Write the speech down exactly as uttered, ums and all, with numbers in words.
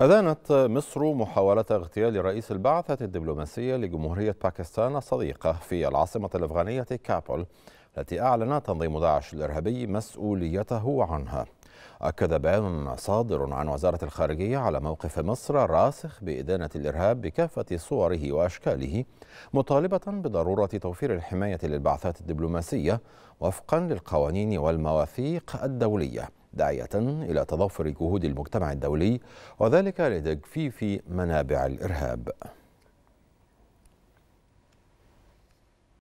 أدانت مصر محاولة اغتيال رئيس البعثة الدبلوماسية لجمهورية باكستان الصديقة في العاصمة الأفغانية كابول التي أعلن تنظيم داعش الإرهابي مسؤوليته عنها. أكد بيان صادر عن وزارة الخارجية على موقف مصر الراسخ بإدانة الإرهاب بكافة صوره وأشكاله، مطالبة بضرورة توفير الحماية للبعثات الدبلوماسية وفقا للقوانين والمواثيق الدولية، داعية إلى تضافر جهود المجتمع الدولي وذلك لتجفيف منابع الإرهاب.